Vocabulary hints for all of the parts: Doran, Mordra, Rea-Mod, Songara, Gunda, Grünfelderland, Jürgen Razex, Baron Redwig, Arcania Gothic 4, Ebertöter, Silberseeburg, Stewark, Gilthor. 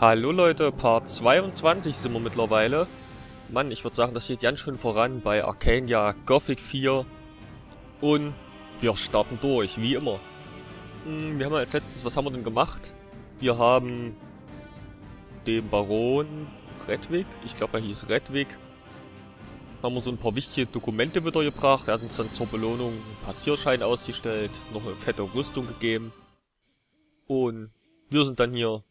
Hallo Leute, Part 22 sind wir mittlerweile. Mann, ich würde sagen, das geht ganz schön voran bei Arcania Gothic 4. Und wir starten durch, wie immer. Wir haben als letztes, was haben wir denn gemacht? Wir haben den Baron Redwig, ich glaube er hieß Redwig. Haben wir so ein paar wichtige Dokumente wieder gebracht. Er hat uns dann zur Belohnung einen Passierschein ausgestellt, noch eine fette Rüstung gegeben. Und wir sind dann hier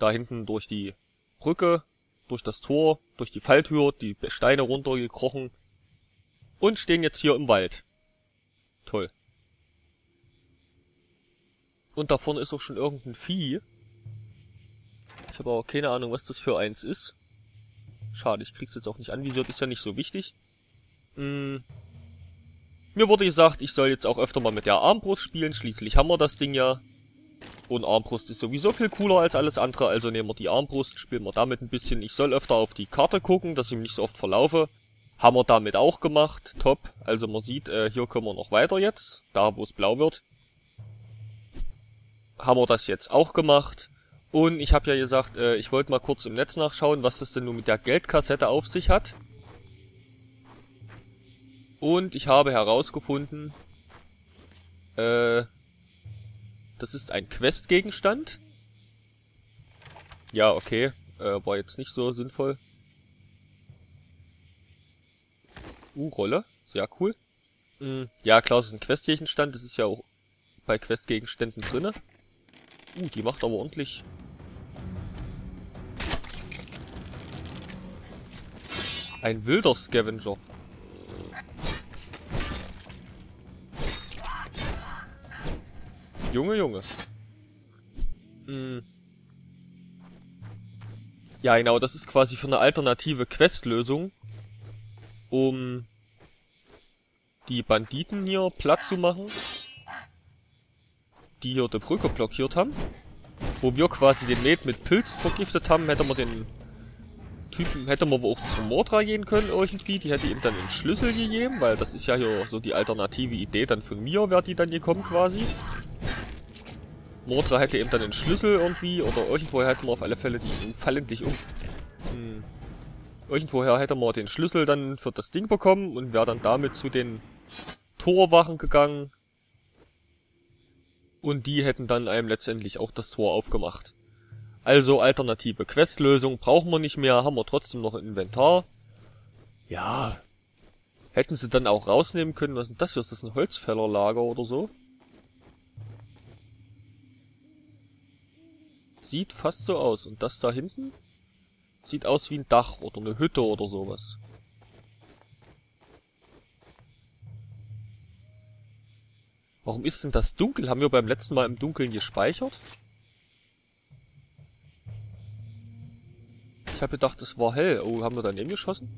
da hinten durch die Brücke, durch das Tor, durch die Falltür, die Steine runtergekrochen und stehen jetzt hier im Wald. Toll. Und da vorne ist auch schon irgendein Vieh. Ich habe aber keine Ahnung, was das für eins ist. Schade, ich krieg's jetzt auch nicht anvisiert, ist ja nicht so wichtig. Mir wurde gesagt, ich soll jetzt auch öfter mal mit der Armbrust spielen, schließlich haben wir das Ding ja. Und Armbrust ist sowieso viel cooler als alles andere, also nehmen wir die Armbrust, spielen wir damit ein bisschen. Ich soll öfter auf die Karte gucken, dass ich mich nicht so oft verlaufe. Haben wir damit auch gemacht, top. Also man sieht, hier können wir noch weiter jetzt, da wo es blau wird. Haben wir das jetzt auch gemacht. Und ich habe ja gesagt, ich wollte mal kurz im Netz nachschauen, was das denn nun mit der Geldkassette auf sich hat. Und ich habe herausgefunden, das ist ein Questgegenstand. Ja, okay. War jetzt nicht so sinnvoll. Rolle. Sehr cool. Ja, klar, es ist ein Questgegenstand. Das ist ja auch bei Questgegenständen drinne. Die macht aber ordentlich. Ein wilder Scavenger. Junge, Junge. Ja, genau, das ist quasi für eine alternative Questlösung, um die Banditen hier platt zu machen, die hier die Brücke blockiert haben. Wo wir quasi den Med mit Pilz vergiftet haben, hätten wir den Typen, hätten wir auch zur Mordra gehen können irgendwie. Die hätte ihm dann den Schlüssel gegeben, weil das ist ja hier so die alternative Idee dann von mir, wäre die dann gekommen quasi. Mordra hätte eben dann den Schlüssel irgendwie, oder irgendwoher hätten wir auf alle Fälle die fallen dich um. Irgendwoher hätten wir den Schlüssel dann für das Ding bekommen und wäre dann damit zu den Torwachen gegangen. Und die hätten dann einem letztendlich auch das Tor aufgemacht. Also alternative Questlösung brauchen wir nicht mehr, haben wir trotzdem noch ein Inventar. Ja, hätten sie dann auch rausnehmen können. Was ist denn das hier? Ist das ein Holzfällerlager oder so? Sieht fast so aus. Und das da hinten sieht aus wie ein Dach oder eine Hütte oder sowas. Warum ist denn das dunkel? Haben wir beim letzten Mal im Dunkeln gespeichert? Ich habe gedacht, es war hell. Oh, haben wir daneben geschossen?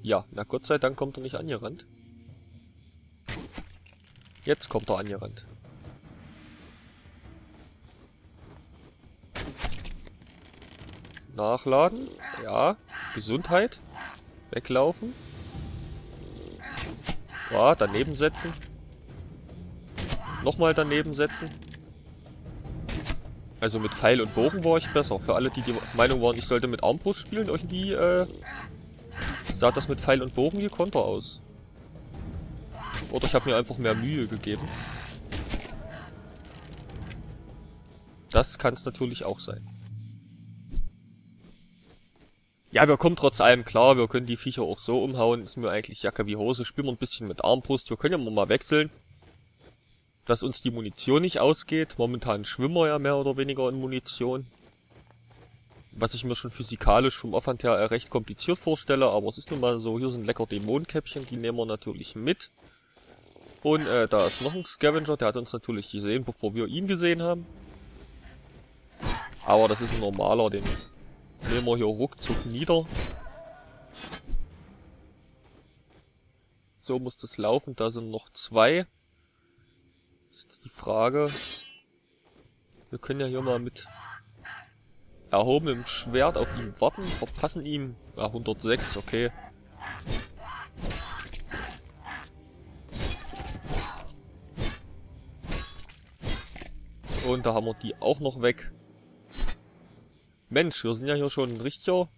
Ja, na Gott sei Dank kommt er nicht angerannt. Jetzt kommt er angerannt. Nachladen. Ja. Gesundheit. Weglaufen. Ja, daneben setzen. Nochmal daneben setzen. Also mit Pfeil und Bogen war ich besser. Für alle, die der Meinung waren, ich sollte mit Armbrust spielen, irgendwie sah das mit Pfeil und Bogen hier konter aus. Oder ich habe mir einfach mehr Mühe gegeben. Das kann es natürlich auch sein. Ja, wir kommen trotz allem klar, wir können die Viecher auch so umhauen, ist mir eigentlich Jacke wie Hose, spielen wir ein bisschen mit Armbrust, wir können ja mal wechseln, dass uns die Munition nicht ausgeht, momentan schwimmen wir ja mehr oder weniger in Munition, was ich mir schon physikalisch vom Aufwand her recht kompliziert vorstelle, aber es ist nun mal so, hier sind lecker Dämonenkäppchen, die nehmen wir natürlich mit und da ist noch ein Scavenger, der hat uns natürlich gesehen, bevor wir ihn gesehen haben, aber das ist ein normaler, den nehmen wir hier ruckzuck nieder. So muss das laufen. Da sind noch zwei. Das ist jetzt die Frage. Wir können ja hier mal mit erhobenem Schwert auf ihn warten. Verpassen ihm. Ja, 106, okay. Und da haben wir die auch noch weg. Mensch, wir sind ja hier schon ein richtiger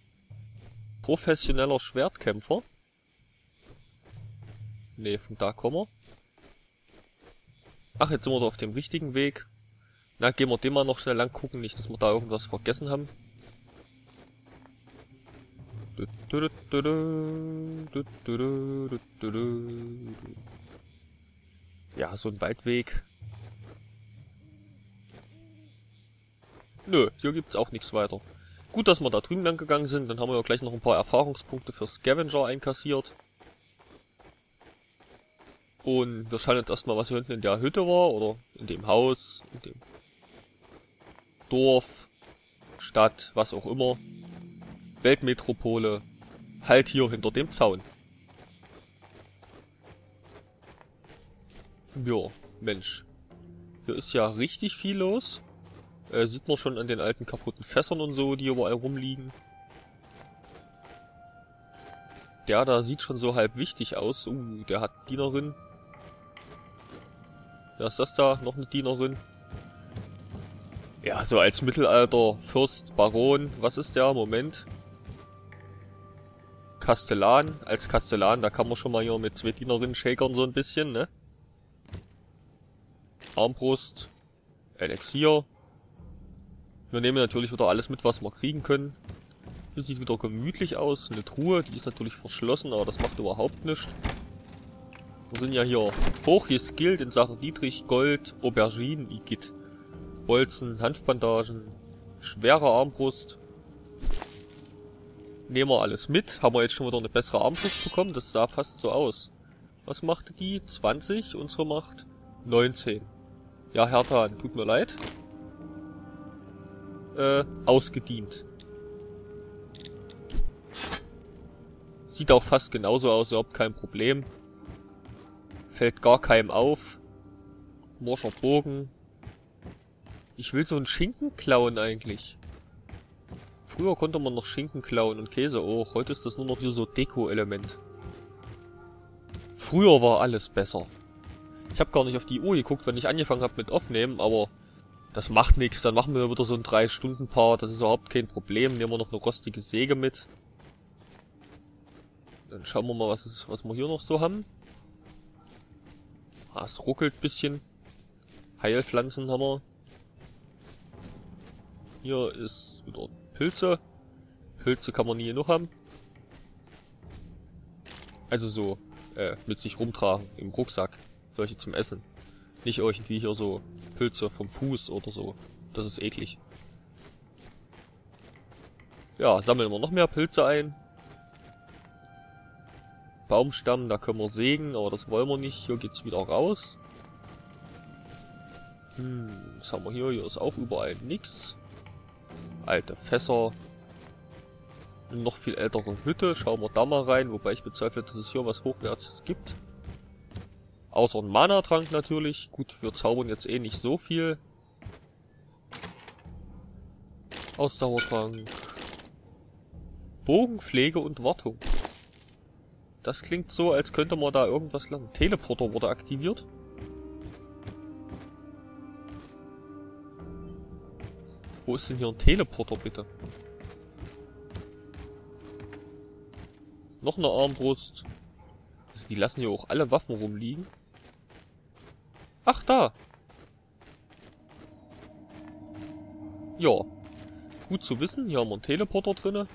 professioneller Schwertkämpfer. Ne, von da kommen wir. Ach, jetzt sind wir da auf dem richtigen Weg. Na, gehen wir den mal noch schnell lang gucken, nicht, dass wir da irgendwas vergessen haben. Ja, so ein Waldweg. Nö, hier gibt's auch nichts weiter. Gut, dass wir da drüben lang gegangen sind, dann haben wir ja gleich noch ein paar Erfahrungspunkte für Scavenger einkassiert. Und wir schauen jetzt erstmal, was hier hinten in der Hütte war, oder in dem Haus, in dem Dorf, Stadt, was auch immer. Weltmetropole, halt hier hinter dem Zaun. Ja, Mensch. Hier ist ja richtig viel los. Sieht man schon an den alten kaputten Fässern und so, die überall rumliegen. Der da sieht schon so halb wichtig aus. Der hat Dienerin. Wer ist das da? Noch eine Dienerin. Ja, so als Mittelalter, Fürst, Baron, was ist der? Moment. Kastellan. Als Kastellan, da kann man schon mal hier mit zwei Dienerinnen shakern so ein bisschen, ne? Armbrust. Elixier. Wir nehmen natürlich wieder alles mit, was wir kriegen können. Hier sieht wieder gemütlich aus. Eine Truhe, die ist natürlich verschlossen, aber das macht überhaupt nichts. Wir sind ja hier hochgeskillt in Sachen Dietrich, Gold, Auberginen, Igitt. Bolzen, Hanfbandagen, schwere Armbrust. Nehmen wir alles mit. Haben wir jetzt schon wieder eine bessere Armbrust bekommen? Das sah fast so aus. Was machte die? 20, unsere macht 19. Ja, Hertan, tut mir leid. Ausgedient. Sieht auch fast genauso aus, überhaupt kein Problem. Fällt gar keinem auf. Morscher Bogen. Ich will so einen Schinken klauen eigentlich. Früher konnte man noch Schinken klauen und Käse auch. Heute ist das nur noch hier so Deko-Element. Früher war alles besser. Ich habe gar nicht auf die Uhr geguckt, wenn ich angefangen habe mit Aufnehmen, aber das macht nichts. Dann machen wir wieder so ein 3-Stunden-Part. Das ist überhaupt kein Problem. Nehmen wir noch eine rostige Säge mit. Dann schauen wir mal, was wir hier noch so haben. Ah, es ruckelt ein bisschen. Heilpflanzen haben wir. Hier ist wieder Pilze. Pilze kann man nie genug haben. Also so, mit sich rumtragen im Rucksack. Solche zum Essen. Nicht irgendwie hier so Pilze vom Fuß oder so. Das ist eklig. Ja, sammeln wir noch mehr Pilze ein. Baumstamm, da können wir sägen, aber das wollen wir nicht. Hier geht's wieder raus. Was haben wir hier? Hier ist auch überall nichts. Alte Fässer. Eine noch viel ältere Hütte. Schauen wir da mal rein, wobei ich bezweifle, dass es hier was Hochwertiges gibt. Außer ein Mana-Trank natürlich. Gut, wir zaubern jetzt eh nicht so viel. Ausdauertrank. Bogenpflege und Wartung. Das klingt so, als könnte man da irgendwas lernen. Teleporter wurde aktiviert. Wo ist denn hier ein Teleporter, bitte? Noch eine Armbrust. Also die lassen hier auch alle Waffen rumliegen. Ach, da! Ja. Gut zu wissen, hier haben wir einen Teleporter drinne.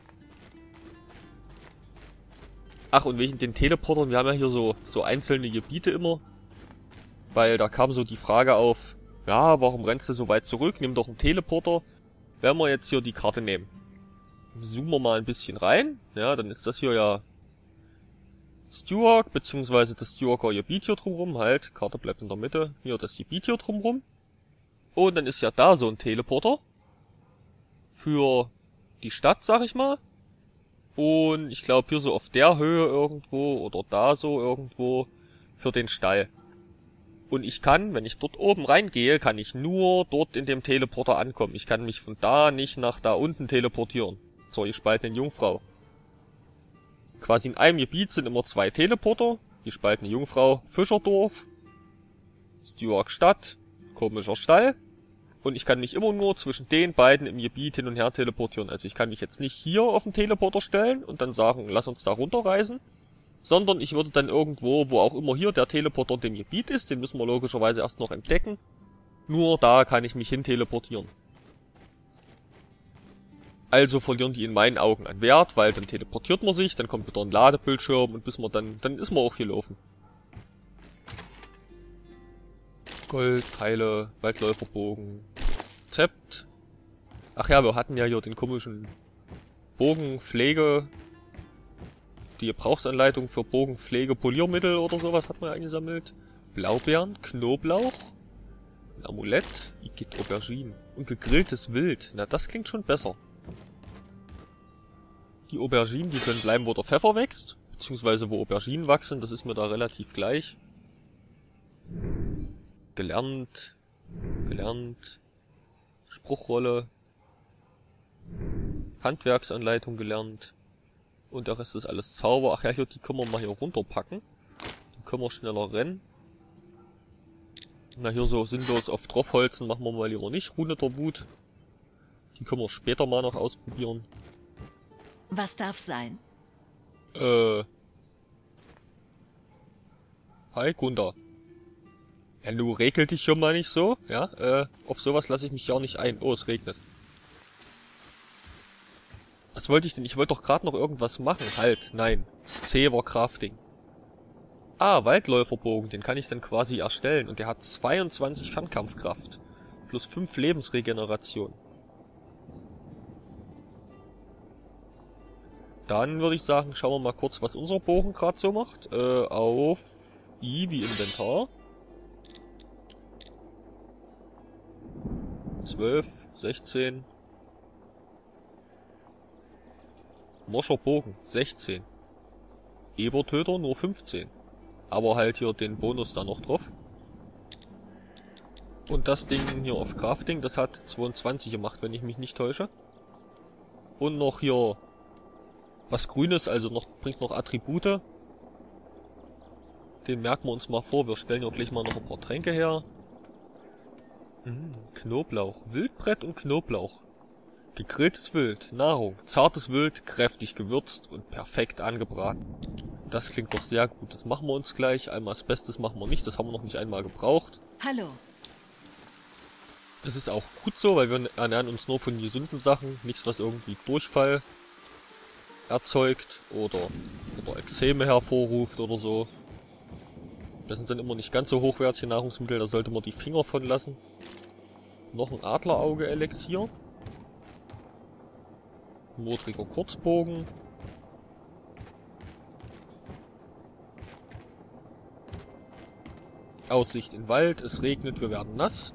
Ach, und wegen den Teleportern, wir haben ja hier so einzelne Gebiete immer. Weil da kam so die Frage auf, ja, warum rennst du so weit zurück? Nimm doch einen Teleporter. Wenn wir jetzt hier die Karte nehmen, zoomen wir mal ein bisschen rein. Ja, dann ist das hier ja Stewark, beziehungsweise das Stewarker Gebiet hier drumrum. Halt, Karte bleibt in der Mitte. Hier das Gebiet hier drumrum. Und dann ist ja da so ein Teleporter. Für die Stadt, sag ich mal. Und ich glaube hier so auf der Höhe irgendwo oder da so irgendwo für den Stall. Und ich kann, wenn ich dort oben reingehe, kann ich nur dort in dem Teleporter ankommen. Ich kann mich von da nicht nach da unten teleportieren. Zur gespaltenen Jungfrau. Quasi in einem Gebiet sind immer zwei Teleporter. Gespaltene Jungfrau, Fischerdorf, Stewark Stadt, komischer Stall. und ich kann mich immer nur zwischen den beiden im Gebiet hin und her teleportieren. Also ich kann mich jetzt nicht hier auf den Teleporter stellen und dann sagen, lass uns da runterreisen, sondern ich würde dann irgendwo, wo auch immer hier der Teleporter in dem Gebiet ist, den müssen wir logischerweise erst noch entdecken, nur da kann ich mich hin teleportieren. Also verlieren die in meinen Augen an Wert, weil dann teleportiert man sich, dann kommt wieder ein Ladebildschirm und bis man dann ist man auch gelaufen. Gold, Pfeile, Waldläuferbogen, Rezept. Ach ja, wir hatten ja hier den komischen Bogenpflege, die Gebrauchsanleitung für Bogenpflege, Poliermittel oder sowas hat man ja eingesammelt. Blaubeeren, Knoblauch, ein Amulett, Igitt Auberginen und gegrilltes Wild. Na, das klingt schon besser. Die Auberginen, die können bleiben, wo der Pfeffer wächst, beziehungsweise wo Auberginen wachsen, das ist mir da relativ gleich. Gelernt, Spruchrolle, Handwerksanleitung gelernt und der Rest ist alles Zauber. Ach ja, hier, die können wir mal hier runterpacken. Dann können wir schneller rennen. Na, hier so sinnlos auf Draufholzen machen wir mal lieber nicht. Rune der Wut. Die können wir später mal noch ausprobieren. Was darf sein? Hi, Gunda. Ja, du regel dich hier mal nicht so, ja, auf sowas lasse ich mich ja nicht ein. Oh, es regnet. Was wollte ich denn? Ich wollte doch gerade noch irgendwas machen. Halt, nein. C war Crafting. Ah, Waldläuferbogen, den kann ich dann quasi erstellen. Und der hat 22 Fernkampfkraft. Plus 5 Lebensregeneration. Dann würde ich sagen, schauen wir mal kurz, was unser Bogen gerade so macht. Auf I wie Inventar. 12, 16. Morscher Bogen, 16. Ebertöter, nur 15. Aber halt hier den Bonus da noch drauf. Und das Ding hier auf Crafting, das hat 22 gemacht, wenn ich mich nicht täusche. Und noch hier was Grünes, also noch bringt noch Attribute. Den merken wir uns mal vor. Wir stellen ja gleich mal noch ein paar Tränke her. Knoblauch, Wildbrett und Knoblauch. Gegrilltes Wild, Nahrung, zartes Wild, kräftig gewürzt und perfekt angebraten. Das klingt doch sehr gut. Das machen wir uns gleich. Einmal das Bestes machen wir nicht, das haben wir noch nicht einmal gebraucht. Hallo. Das ist auch gut so, weil wir ernähren uns nur von gesunden Sachen. Nichts, was irgendwie Durchfall erzeugt oder Ekzeme hervorruft oder so. Das sind dann immer nicht ganz so hochwertige Nahrungsmittel, da sollte man die Finger von lassen. Noch ein Adlerauge-Elixier. Modriger Kurzbogen. Aussicht in Wald, es regnet, wir werden nass.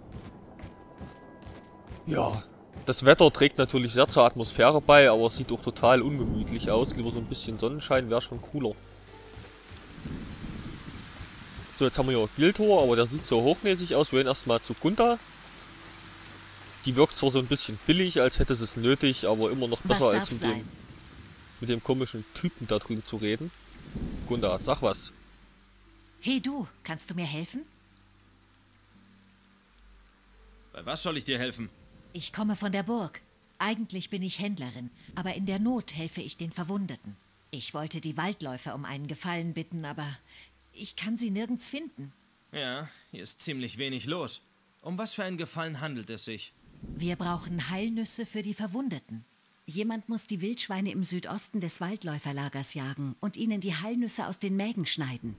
Ja, das Wetter trägt natürlich sehr zur Atmosphäre bei, aber es sieht doch total ungemütlich aus. Lieber so ein bisschen Sonnenschein wäre schon cooler. So, jetzt haben wir hier Gilthor, aber der sieht so hochnäsig aus. Wir gehen erstmal zu Gunda. Die wirkt zwar so ein bisschen billig, als hätte sie es nötig, aber immer noch besser als mit dem komischen Typen da drüben zu reden. Gunda, sag was. Hey du, kannst du mir helfen? Bei was soll ich dir helfen? Ich komme von der Burg. Eigentlich bin ich Händlerin, aber in der Not helfe ich den Verwundeten. Ich wollte die Waldläufer um einen Gefallen bitten, aber ich kann sie nirgends finden. Ja, hier ist ziemlich wenig los. Um was für einen Gefallen handelt es sich? Wir brauchen Heilnüsse für die Verwundeten. Jemand muss die Wildschweine im Südosten des Waldläuferlagers jagen und ihnen die Heilnüsse aus den Mägen schneiden.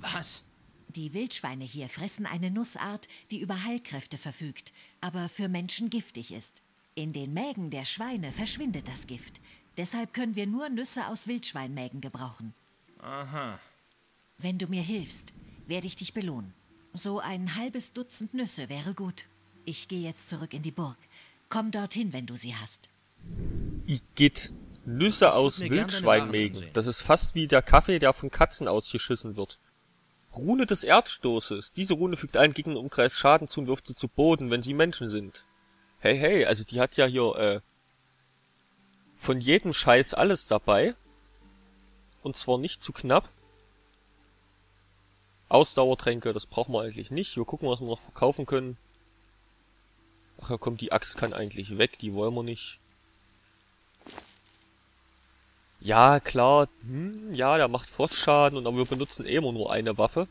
Was? Die Wildschweine hier fressen eine Nussart, die über Heilkräfte verfügt, aber für Menschen giftig ist. In den Mägen der Schweine verschwindet das Gift. Deshalb können wir nur Nüsse aus Wildschweinmägen gebrauchen. Aha. Wenn du mir hilfst, werde ich dich belohnen. So ein halbes Dutzend Nüsse wäre gut. Ich gehe jetzt zurück in die Burg. Komm dorthin, wenn du sie hast. Igitt, Nüsse aus Wildschweinmägen. Das ist fast wie der Kaffee, der von Katzen ausgeschissen wird. Rune des Erdstoßes. Diese Rune fügt allen Gegnern im Umkreis Schaden zu und wirft sie zu Boden, wenn sie Menschen sind. Hey, hey, also die hat ja hier, von jedem Scheiß alles dabei. Und zwar nicht zu knapp. Ausdauertränke, das brauchen wir eigentlich nicht. Wir gucken, was wir noch verkaufen können. Ach ja, komm, die Axt kann eigentlich weg, die wollen wir nicht. Ja, klar, ja, der macht Frostschaden, und aber wir benutzen eh immer nur eine Waffe.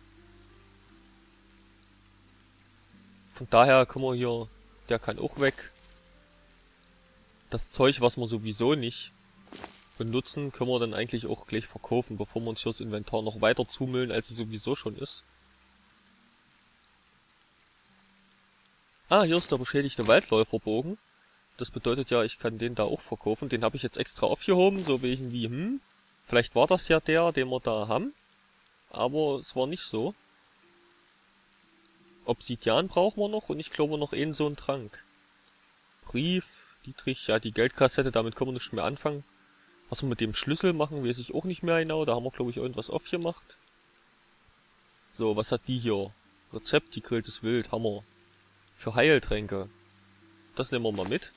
Von daher können wir hier, der kann auch weg. Das Zeug, was wir sowieso nicht benutzen, können wir dann eigentlich auch gleich verkaufen, bevor wir uns hier das Inventar noch weiter zumüllen, als es sowieso schon ist. Ah, hier ist der beschädigte Waldläuferbogen. Das bedeutet ja, ich kann den da auch verkaufen. Den habe ich jetzt extra aufgehoben, so wegen wie, vielleicht war das ja der, den wir da haben. Aber es war nicht so. Obsidian brauchen wir noch, und ich glaube noch einen so einen Trank. Brief, Dietrich, ja, die Geldkassette, damit können wir nichts mehr anfangen. Was wir mit dem Schlüssel machen, weiß ich auch nicht mehr genau. Da haben wir, glaube ich, irgendwas aufgemacht. So, was hat die hier? Rezept, die gegrilltes Wild, Hammer. Für Heiltränke. Das nehmen wir mal mit.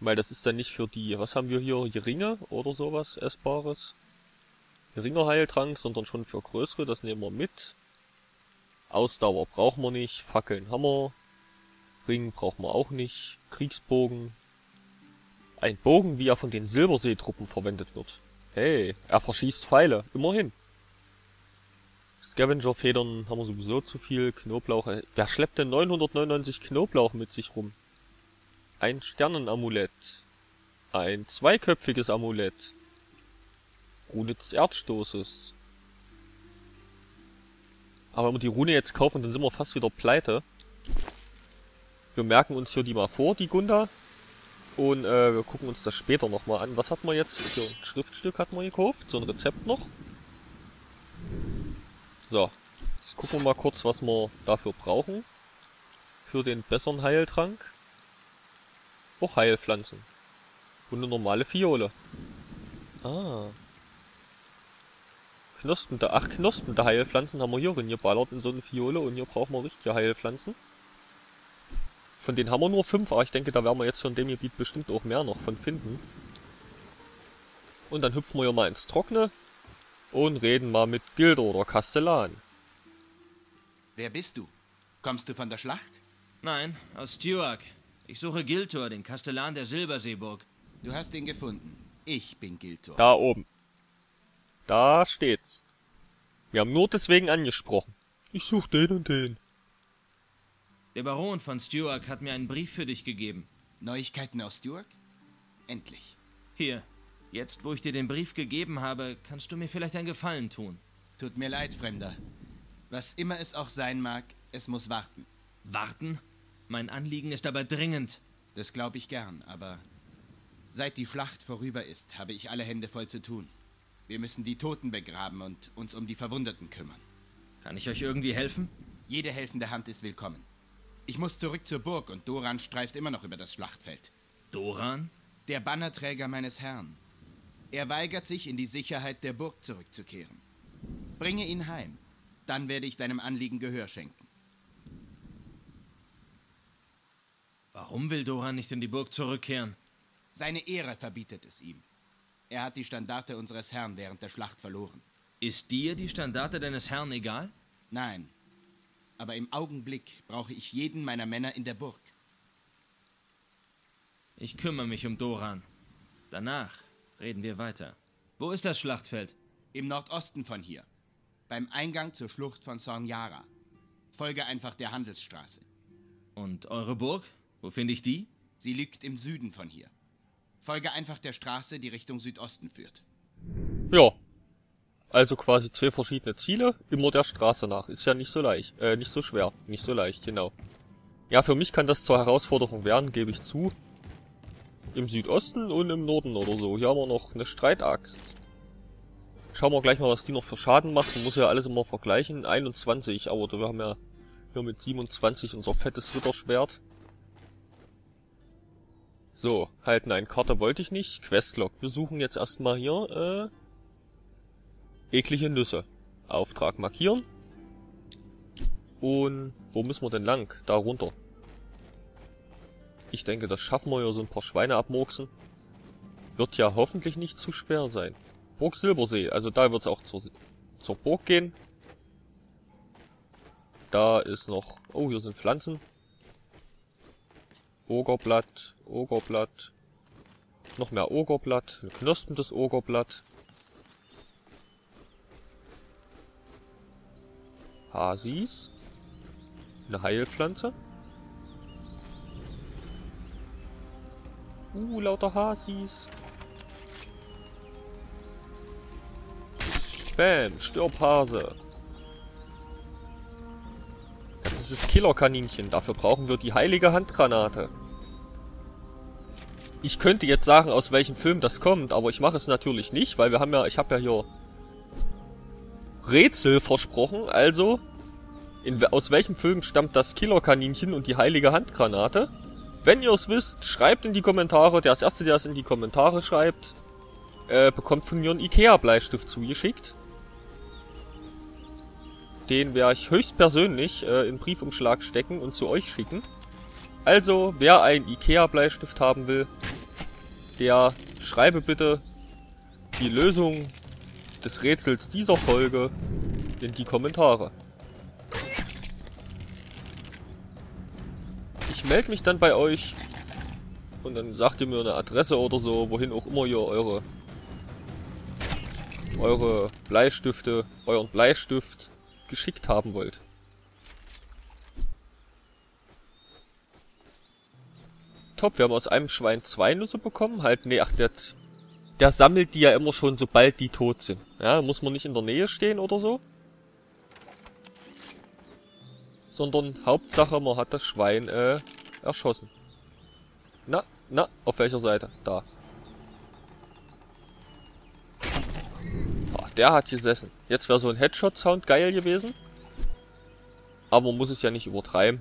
Weil das ist dann nicht für die, was haben wir hier, geringe oder sowas, essbares. Geringer Heiltrank, sondern schon für größere, das nehmen wir mit. Ausdauer brauchen wir nicht, Fackeln haben wir. Ring brauchen wir auch nicht, Kriegsbogen. Ein Bogen, wie er von den Silberseetruppen verwendet wird. Hey, er verschießt Pfeile, immerhin. Scavenger-Federn haben wir sowieso zu viel, Knoblauch. Wer schleppt denn 999 Knoblauch mit sich rum? Ein Sternenamulett. Ein zweiköpfiges Amulett. Rune des Erdstoßes. Aber wenn wir die Rune jetzt kaufen, dann sind wir fast wieder pleite. Wir merken uns hier die mal vor, die Gunda. Und wir gucken uns das später nochmal an. Was hat man jetzt? Hier ein Schriftstück hat man gekauft, so ein Rezept noch. So, jetzt gucken wir mal kurz, was wir dafür brauchen. Für den besseren Heiltrank. Auch Heilpflanzen. Und eine normale Fiole. Ah. Knospen der, ach, Knospen der Heilpflanzen haben wir hier reingeballert in so eine Fiole, und hier brauchen wir richtige Heilpflanzen. Von denen haben wir nur 5, aber ich denke, da werden wir jetzt in dem Gebiet bestimmt auch mehr noch von finden. Und dann hüpfen wir hier mal ins Trockene. Und reden mal mit Gildo oder Kastellan. Wer bist du? Kommst du von der Schlacht? Nein, aus Stewark. Ich suche Gilthor, den Kastellan der Silberseeburg. Du hast ihn gefunden. Ich bin Gilthor. Da oben. Da steht's. Wir haben nur deswegen angesprochen. Ich suche den und den. Der Baron von Stewark hat mir einen Brief für dich gegeben. Neuigkeiten aus Stewark? Endlich. Hier. Jetzt, wo ich dir den Brief gegeben habe, kannst du mir vielleicht einen Gefallen tun. Tut mir leid, Fremder. Was immer es auch sein mag, es muss warten. Warten? Mein Anliegen ist aber dringend. Das glaube ich gern, aber seit die Schlacht vorüber ist, habe ich alle Hände voll zu tun. Wir müssen die Toten begraben und uns um die Verwundeten kümmern. Kann ich euch irgendwie helfen? Jede helfende Hand ist willkommen. Ich muss zurück zur Burg, und Doran streift immer noch über das Schlachtfeld. Doran? Der Bannerträger meines Herrn. Er weigert sich, in die Sicherheit der Burg zurückzukehren. Bringe ihn heim, dann werde ich deinem Anliegen Gehör schenken. Warum will Doran nicht in die Burg zurückkehren? Seine Ehre verbietet es ihm. Er hat die Standarte unseres Herrn während der Schlacht verloren. Ist dir die Standarte deines Herrn egal? Nein, aber im Augenblick brauche ich jeden meiner Männer in der Burg. Ich kümmere mich um Doran. Danach reden wir weiter. Wo ist das Schlachtfeld? Im Nordosten von hier. Beim Eingang zur Schlucht von Songara. Folge einfach der Handelsstraße. Und eure Burg? Wo finde ich die? Sie liegt im Süden von hier. Folge einfach der Straße, die Richtung Südosten führt. Ja. Also quasi 2 verschiedene Ziele, immer der Straße nach. Ist ja nicht so leicht. Nicht so schwer. Nicht so leicht, genau. Ja, für mich kann das zur Herausforderung werden, gebe ich zu. Im Südosten und im Norden oder so. Hier haben wir noch eine Streitaxt. Schauen wir gleich mal, was die noch für Schaden macht. Man muss ja alles immer vergleichen. 21, aber wir haben ja hier mit 27 unser fettes Ritterschwert. So, halt, nein, Karte wollte ich nicht. Questlog. Wir suchen jetzt erstmal hier, eklige Nüsse. Auftrag markieren. Und wo müssen wir denn lang? Da runter. Ich denke, das schaffen wir ja, so ein paar Schweine abmurksen. Wird ja hoffentlich nicht zu schwer sein. Burg Silbersee, also da wird es auch zur Burg gehen. Da ist noch... Oh, hier sind Pflanzen. Ogerblatt, Ogerblatt, noch mehr Ogerblatt, ein knospendes Ogerblatt. Hasis, eine Heilpflanze. Lauter Hasis. Bam, stirb Hase. Das ist das Killerkaninchen. Dafür brauchen wir die heilige Handgranate. Ich könnte jetzt sagen, aus welchem Film das kommt, aber ich mache es natürlich nicht, weil wir haben ja, ich habe ja hier Rätsel versprochen. Also, aus welchem Film stammt das Killerkaninchen und die heilige Handgranate? Wenn ihr es wisst, schreibt in die Kommentare. Der Erste, der es in die Kommentare schreibt, bekommt von mir einen Ikea-Bleistift zugeschickt. Den werde ich höchstpersönlich in Briefumschlag stecken und zu euch schicken. Also, wer einen Ikea-Bleistift haben will, der schreibe bitte die Lösung des Rätsels dieser Folge in die Kommentare. Ich melde mich dann bei euch und dann sagt ihr mir eine Adresse oder so, wohin auch immer ihr eure Bleistifte, euren Bleistift geschickt haben wollt. Top, wir haben aus einem Schwein 2 Nüsse bekommen. Halt, nee, ach, der sammelt die ja immer schon, sobald die tot sind. Ja, muss man nicht in der Nähe stehen oder so. Sondern Hauptsache, man hat das Schwein erschossen. Na, auf welcher Seite? Da. Ach, der hat gesessen. Jetzt wäre so ein Headshot-Sound geil gewesen. Aber man muss es ja nicht übertreiben.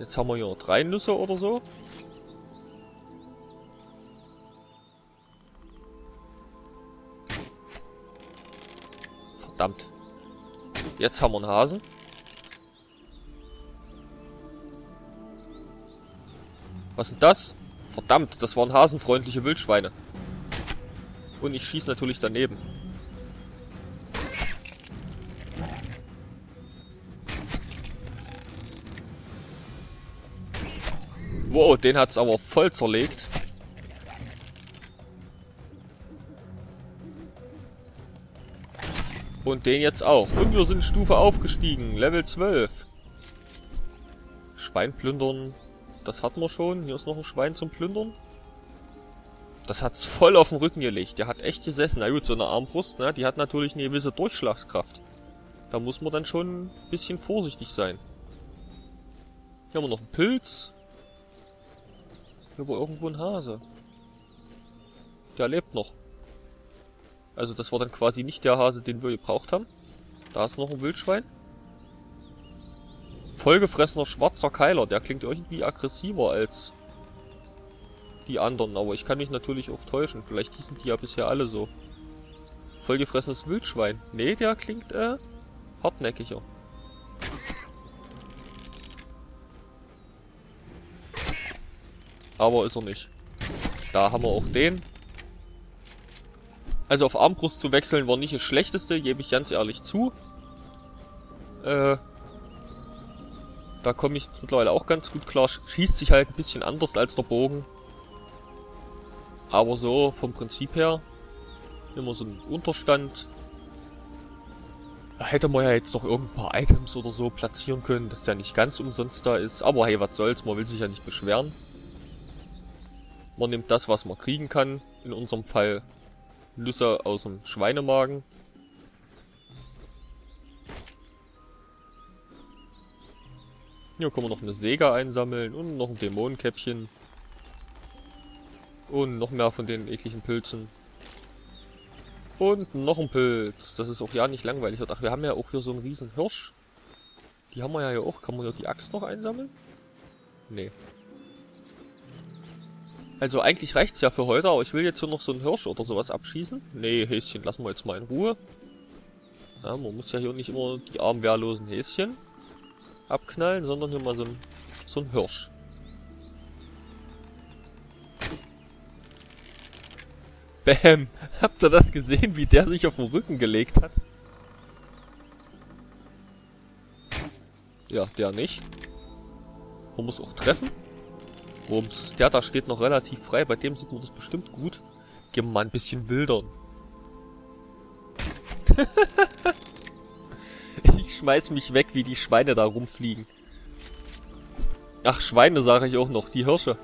Jetzt haben wir hier noch 3 Nüsse oder so. Verdammt. Jetzt haben wir einen Hasen. Was ist das? Verdammt, das waren hasenfreundliche Wildschweine. Und ich schieße natürlich daneben. Wow, den hat's aber voll zerlegt. Und den jetzt auch. Und wir sind Stufe aufgestiegen. Level 12. Schwein plündern. Das hatten wir schon. Hier ist noch ein Schwein zum Plündern. Das hat's voll auf den Rücken gelegt. Der hat echt gesessen. Na gut, so eine Armbrust, ne? Die hat natürlich eine gewisse Durchschlagskraft. Da muss man dann schon ein bisschen vorsichtig sein. Hier haben wir noch einen Pilz. Hier war irgendwo ein Hase. Der lebt noch. Also das war dann quasi nicht der Hase, den wir gebraucht haben. Da ist noch ein Wildschwein. Vollgefressener schwarzer Keiler. Der klingt irgendwie aggressiver als die anderen. Aber ich kann mich natürlich auch täuschen. Vielleicht hießen die ja bisher alle so. Vollgefressenes Wildschwein. Nee, der klingt hartnäckiger. Aber ist er nicht. Da haben wir auch den. Also auf Armbrust zu wechseln war nicht das Schlechteste, gebe ich ganz ehrlich zu. Da komme ich mittlerweile auch ganz gut klar. Schießt sich halt ein bisschen anders als der Bogen. Aber so vom Prinzip her. Immer so ein Unterstand. Da hätte man ja jetzt noch irgendein paar Items oder so platzieren können, dass der nicht ganz umsonst da ist. Aber hey, was soll's, man will sich ja nicht beschweren. Man nimmt das, was man kriegen kann. In unserem Fall Nüsse aus dem Schweinemagen. Hier können wir noch eine Säge einsammeln und noch ein Dämonenkäppchen. Und noch mehr von den ekligen Pilzen. Und noch ein Pilz. Das ist auch ja nicht langweilig. Ach, wir haben ja auch hier so einen riesen Hirsch. Die haben wir ja hier auch. Kann man hier die Axt noch einsammeln? Nee. Also eigentlich reicht's ja für heute, aber ich will jetzt hier noch so einen Hirsch oder sowas abschießen. Nee, Häschen lassen wir jetzt mal in Ruhe. Ja, man muss ja hier nicht immer die armen wehrlosen Häschen abknallen, sondern hier mal so einen Hirsch. Bäm! Habt ihr das gesehen, wie der sich auf den Rücken gelegt hat? Ja, der nicht. Rums auch treffen. Rums, der da steht noch relativ frei. Bei dem sieht man das bestimmt gut. Gehen wir mal ein bisschen wildern. Ich schmeiß mich weg, wie die Schweine da rumfliegen. Ach, Schweine sage ich auch noch. Die Hirsche.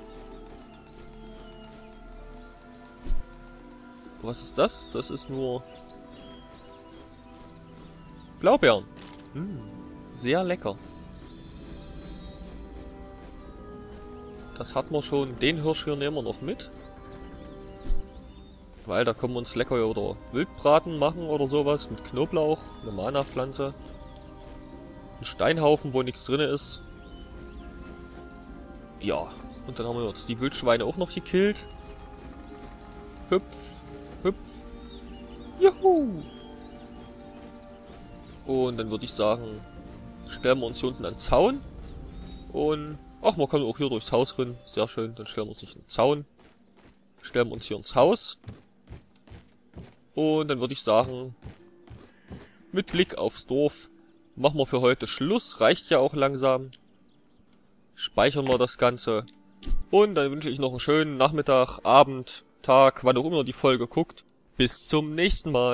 Was ist das? Das ist nur... Blaubeeren. Sehr lecker. Das hatten wir schon. Den Hirsch hier nehmen wir noch mit. Weil da können wir uns lecker oder Wildbraten machen oder sowas. Mit Knoblauch, eine Mana-Pflanze. Ein Steinhaufen, wo nichts drin ist. Ja. Und dann haben wir jetzt die Wildschweine auch noch gekillt. Hüpf. Hüpf. Juhu. Und dann würde ich sagen, stellen wir uns hier unten einen Zaun. Und, ach, man kann auch hier durchs Haus rennen. Sehr schön. Dann stellen wir uns nicht einen Zaun. Stellen wir uns hier ins Haus. Und dann würde ich sagen, mit Blick aufs Dorf, machen wir für heute Schluss. Reicht ja auch langsam. Speichern wir das Ganze. Und dann wünsche ich noch einen schönen Nachmittag, Abend, Tag, wann auch immer die Folge guckt. Bis zum nächsten Mal.